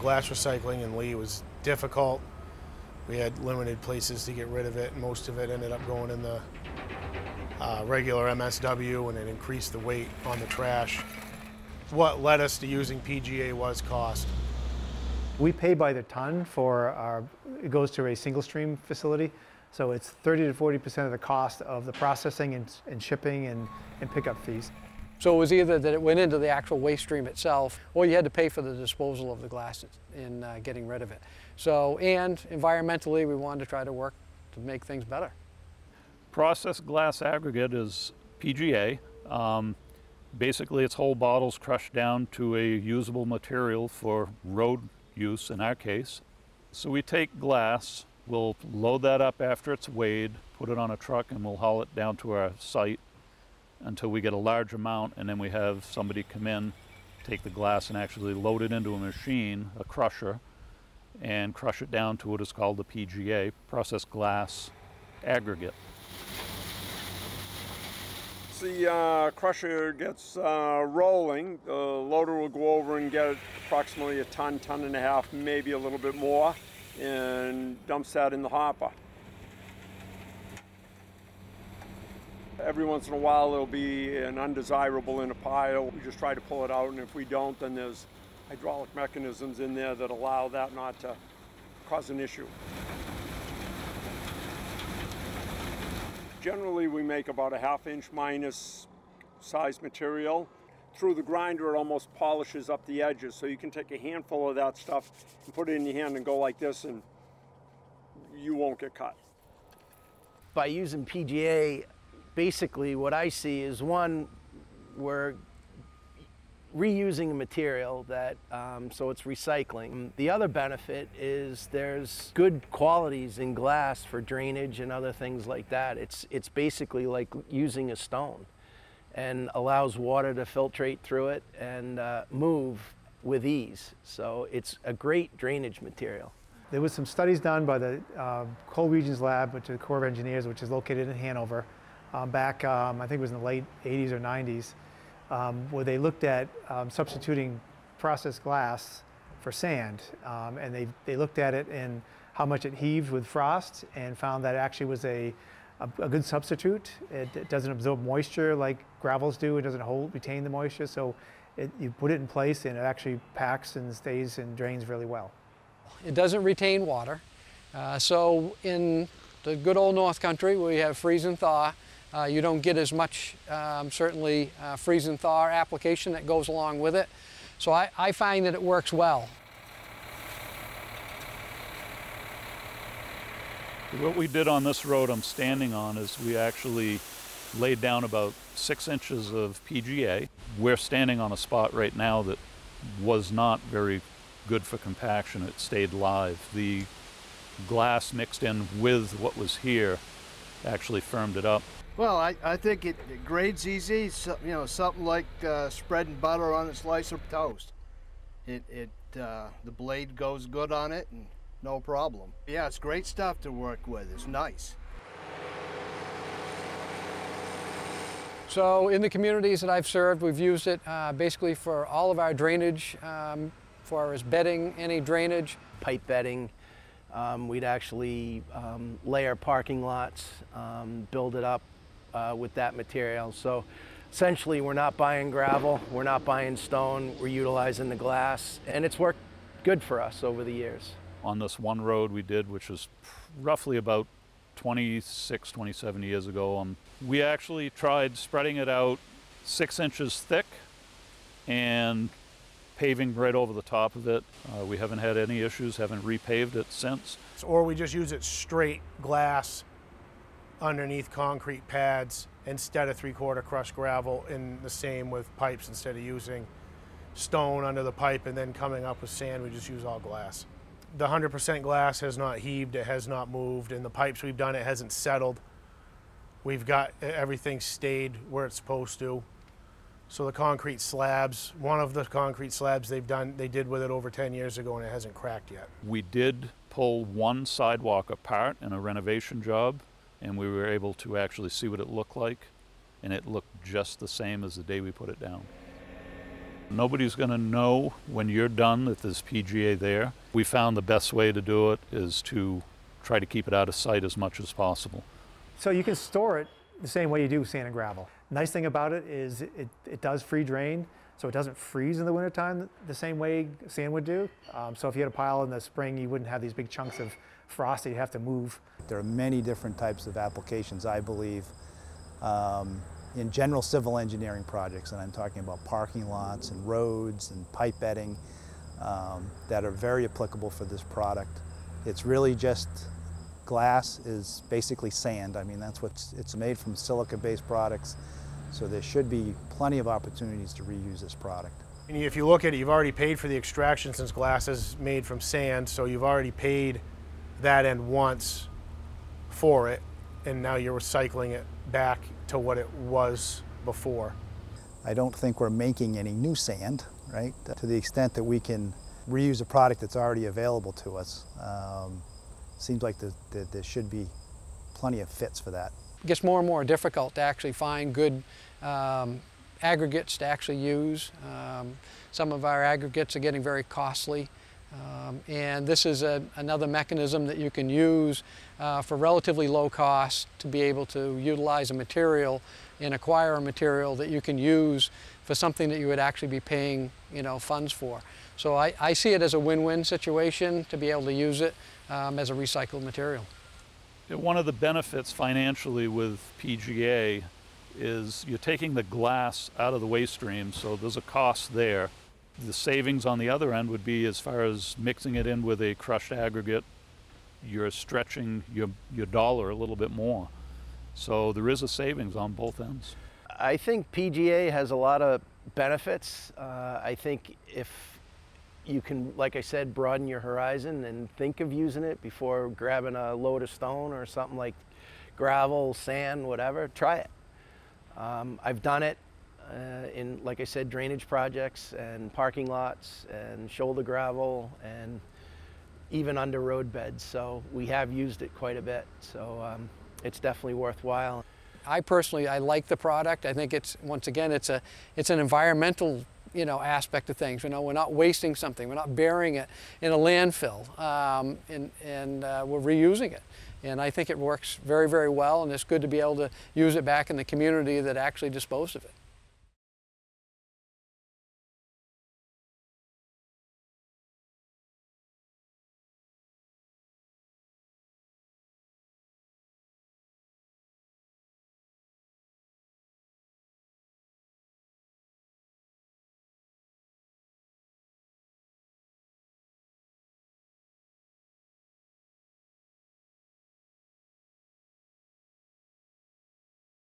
glass recycling in Lee was difficult. We had limited places to get rid of it, and most of it ended up going in the regular MSW, and it increased the weight on the trash. What led us to using PGA was cost. We pay by the ton for our, it goes to a single stream facility, so it's 30 to 40% of the cost of the processing and shipping and pickup fees. So it was either that it went into the actual waste stream itself, or you had to pay for the disposal of the glass in getting rid of it. So, and environmentally, we wanted to try to work to make things better. Processed glass aggregate is PGA. Basically, it's whole bottles crushed down to a usable material for road use in our case. So we take glass, we'll load that up after it's weighed, put it on a truck, and we'll haul it down to our site until we get a large amount, and then we have somebody come in, take the glass and actually load it into a machine, a crusher, and crush it down to what is called the PGA, processed glass aggregate. The crusher gets rolling, the loader will go over and get approximately a ton, ton and a half, maybe a little bit more, and dumps that in the hopper. Every once in a while, there'll be an undesirable in a pile. We just try to pull it out, and if we don't, then there's hydraulic mechanisms in there that allow that not to cause an issue. Generally, we make about a half-inch minus size material. Through the grinder, it almost polishes up the edges, so you can take a handful of that stuff and put it in your hand and go like this, and you won't get cut. By using PGA, basically, what I see is, one, we're reusing a material that, so it's recycling. The other benefit is there's good qualities in glass for drainage and other things like that. It's basically like using a stone, and allows water to filtrate through it and move with ease. So it's a great drainage material. There was some studies done by the Cold Regions Lab, which is the Corps of Engineers, which is located in Hanover. Back, I think it was in the late 80s or 90s, where they looked at substituting processed glass for sand. And they looked at it and how much it heaved with frost, and found that it actually was a good substitute. It doesn't absorb moisture like gravels do. It doesn't retain the moisture. So you put it in place, and it actually packs and stays and drains really well. It doesn't retain water. So in the good old North Country, where you have freeze and thaw, you don't get as much, certainly, freeze and thaw application that goes along with it. So I find that it works well. What we did on this road I'm standing on is we actually laid down about 6 inches of PGA. We're standing on a spot right now that was not very good for compaction. It stayed live. The glass mixed in with what was here actually firmed it up. Well, I think it grades easy, so, you know, something like spreading butter on a slice of toast. The blade goes good on it, and no problem. Yeah, it's great stuff to work with. It's nice. So in the communities that I've served, we've used it basically for all of our drainage, for as bedding, any drainage, pipe bedding. We'd actually layer parking lots, build it up with that material. So essentially, we're not buying gravel, we're not buying stone, we're utilizing the glass, and it's worked good for us over the years. On this one road we did, which was roughly about 26, 27 years ago, we actually tried spreading it out 6 inches thick and paving right over the top of it. We haven't had any issues, haven't repaved it since. Or we just use it straight glass underneath concrete pads instead of 3/4 crushed gravel, and the same with pipes. Instead of using stone under the pipe and then coming up with sand, we just use all glass. The 100% glass has not heaved, it has not moved, and the pipes we've done, it hasn't settled. We've got everything stayed where it's supposed to. So the concrete slabs, one of the concrete slabs they did with it over 10 years ago, and it hasn't cracked yet. We did pull one sidewalk apart in a renovation job, and we were able to actually see what it looked like, and it looked just the same as the day we put it down. Nobody's going to know when you're done that there's PGA there. We found the best way to do it is to try to keep it out of sight as much as possible. So you can store it the same way you do sand and gravel. Nice thing about it is it does free drain, so it doesn't freeze in the wintertime the same way sand would do. So if you had a pile in the spring, you wouldn't have these big chunks of frost that you have to move. There are many different types of applications, I believe, in general civil engineering projects, and I'm talking about parking lots and roads and pipe bedding that are very applicable for this product. It's really just glass is basically sand. I mean, that's what it's made from, silica-based products, so there should be plenty of opportunities to reuse this product. And if you look at it, you've already paid for the extraction since glass is made from sand, so you've already paid that end once for it, and now you're recycling it back to what it was before. I don't think we're making any new sand, right? To the extent that we can reuse a product that's already available to us, seems like there should be plenty of fits for that. It gets more and more difficult to actually find good aggregates to actually use. Some of our aggregates are getting very costly, and this is another mechanism that you can use for relatively low cost to be able to utilize a material and acquire a material that you can use for something that you would actually be paying, you know, funds for. So I see it as a win-win situation to be able to use it as a recycled material. One of the benefits financially with PGA is you're taking the glass out of the waste stream, so there's a cost there. The savings on the other end would be as far as mixing it in with a crushed aggregate, you're stretching your dollar a little bit more. So there is a savings on both ends. I think PGA has a lot of benefits. I think if you can, like I said, broaden your horizon and think of using it before grabbing a load of stone or something like gravel, sand, whatever, try it. I've done it in, like I said, drainage projects and parking lots and shoulder gravel and even under road beds. So we have used it quite a bit. So it's definitely worthwhile. I personally, I like the product. I think it's, once again, it's an environmental, you know, aspect of things. You know, we're not wasting something. We're not burying it in a landfill, and we're reusing it. And I think it works very, very well, and it's good to be able to use it back in the community that actually disposed of it.